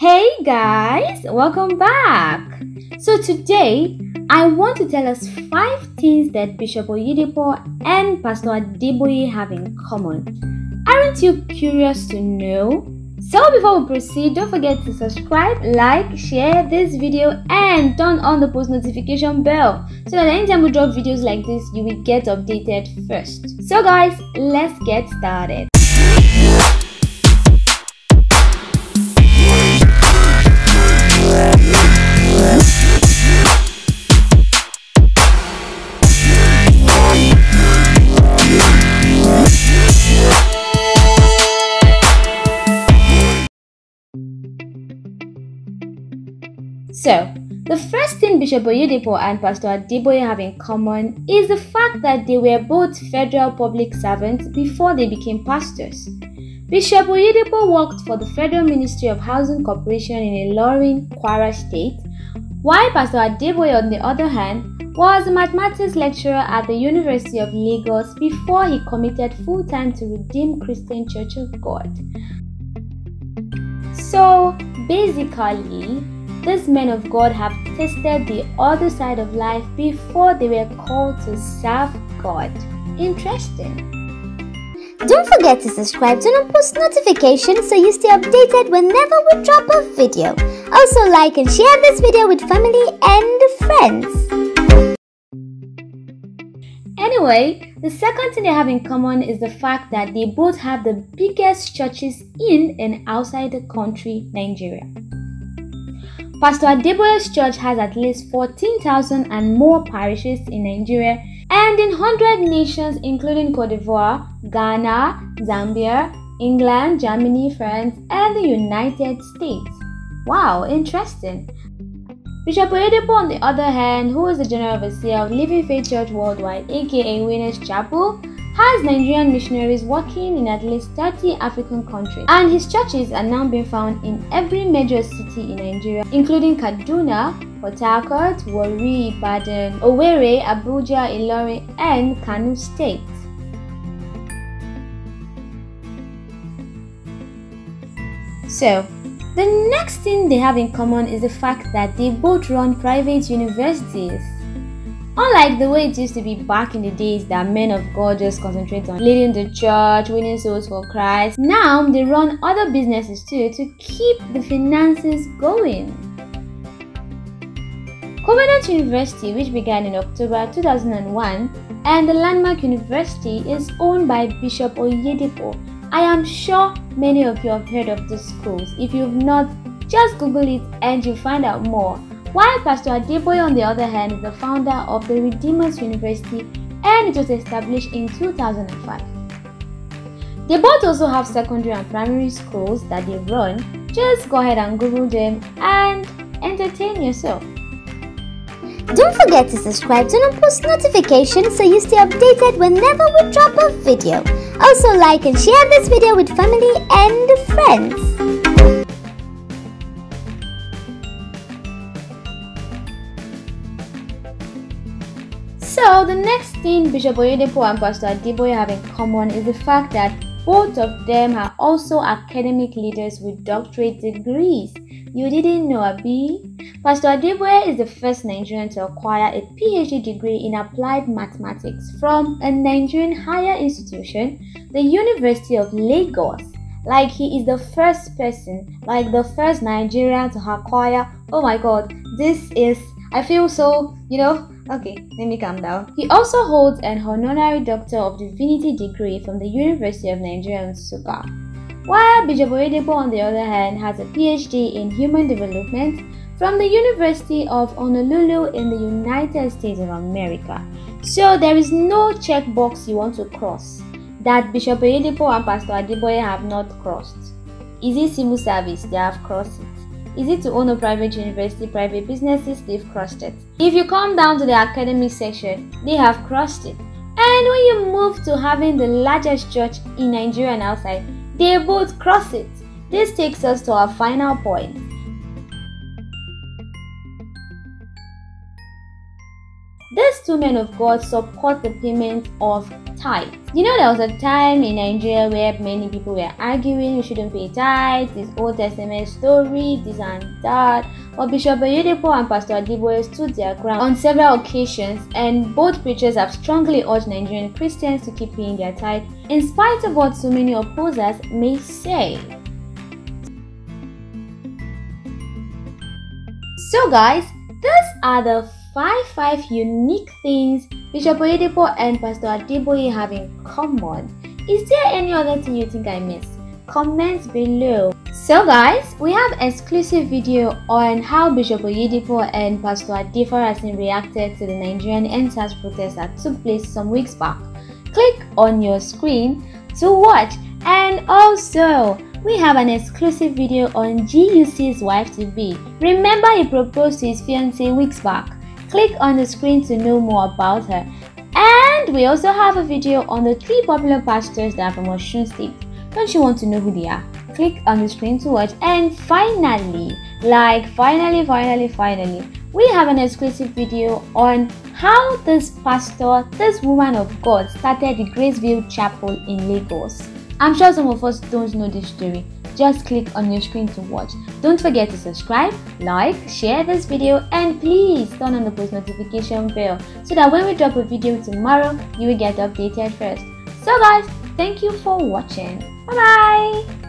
Hey guys, welcome back. So today I want to tell us 5 things that Bishop Oyedepo and Pastor Adeboye have in common. Aren't you curious to know? So before we proceed, don't forget to subscribe, like, share this video and turn on the post notification bell so that anytime we drop videos like this, you will get updated first. So guys, let's get started. So, the first thing Bishop Oyedepo and Pastor Adeboye have in common is the fact that they were both federal public servants before they became pastors. Bishop Oyedepo worked for the Federal Ministry of Housing Corporation in Ilorin, Kwara State, while Pastor Adeboye, on the other hand, was a mathematics lecturer at the University of Lagos before he committed full-time to Redeemed Christian Church of God. So, basically, these men of God have tested the other side of life before they were called to serve God. Interesting. Don't forget to subscribe, turn on post notifications so you stay updated whenever we drop a video. Also like and share this video with family and friends. Anyway, the second thing they have in common is the fact that they both have the biggest churches in and outside the country, Nigeria. Pastor Adeboye's church has at least 14,000 and more parishes in Nigeria and in 100 nations including Côte d'Ivoire, Ghana, Zambia, England, Germany, France and the United States. Wow, interesting. Bishop Oyedepo, on the other hand, who is the General Overseer of Living Faith Church Worldwide, aka Winners Chapel, has Nigerian missionaries working in at least 30 African countries, and his churches are now being found in every major city in Nigeria, including Kaduna, Port Harcourt, Warri, Baden, Owerri, Abuja, Ilorin, and Kano State. So, the next thing they have in common is the fact that they both run private universities. Unlike the way it used to be back in the days that men of God just concentrate on leading the church, winning souls for Christ, now they run other businesses too to keep the finances going. Covenant University, which began in October 2001, and the Landmark University is owned by Bishop Oyedepo. I am sure many of you have heard of these schools. If you've not, just Google it and you'll find out more. While Pastor Adeboye, on the other hand, is the founder of the Redeemers University and it was established in 2005. They both also have secondary and primary schools that they run. Just go ahead and Google them and entertain yourself. Don't forget to subscribe, turn on post notifications so you stay updated whenever we drop a video. Also like and share this video with family and friends. So the next thing Bishop Oyedepo and Pastor Adeboye have in common is the fact that both of them are also academic leaders with doctorate degrees. You didn't know, Abi? Pastor Adeboye is the first Nigerian to acquire a PhD degree in applied mathematics from a Nigerian higher institution, the University of Lagos. Like, he is the first person, like the first Nigerian to acquire, oh my god, this is, I feel so, you know. Okay, let me calm down. He also holds an honorary Doctor of Divinity degree from the University of Nigeria, Nsukka. While Bishop Oyedepo, on the other hand, has a PhD in Human Development from the University of Honolulu in the United States of America. So there is no checkbox you want to cross that Bishop Oyedepo and Pastor Adeboye have not crossed. Is it civil service? They have crossed it. Is it to own a private university, private businesses? They've crossed it. If you come down to the academic section, they have crossed it. And when you move to having the largest church in Nigeria and outside, they both cross it. This takes us to our final point. These two men of God support the payment of tithe. You know, there was a time in Nigeria where many people were arguing we shouldn't pay tithe, this Old Testament story, this and that. But Bishop Oyedepo and Pastor Adeboye stood their ground on several occasions, and both preachers have strongly urged Nigerian Christians to keep paying their tithe, in spite of what so many opposers may say. So guys, these are the five unique things Bishop Oyedepo and Pastor Adeboye have in common. Is there any other thing you think I missed? Comment below. So guys, we have exclusive video on how Bishop Oyedepo and Pastor Adeboye reacted to the Nigerian ENDSARS protest that took place some weeks back. Click on your screen to watch. And also, we have an exclusive video on GUC's wife to be. Remember, he proposed to his fiancée weeks back. Click on the screen to know more about her. And we also have a video on the 3 popular pastors that are from Oshun State. Don't you want to know who they are? Click on the screen to watch. And finally, finally, we have an exclusive video on how this woman of God started the Graceville Chapel in Lagos. I'm sure some of us don't know this story. Just click on your screen to watch. Don't forget to subscribe, like, share this video, and please turn on the post notification bell so that when we drop a video tomorrow, you will get updated first. So guys, thank you for watching. Bye bye.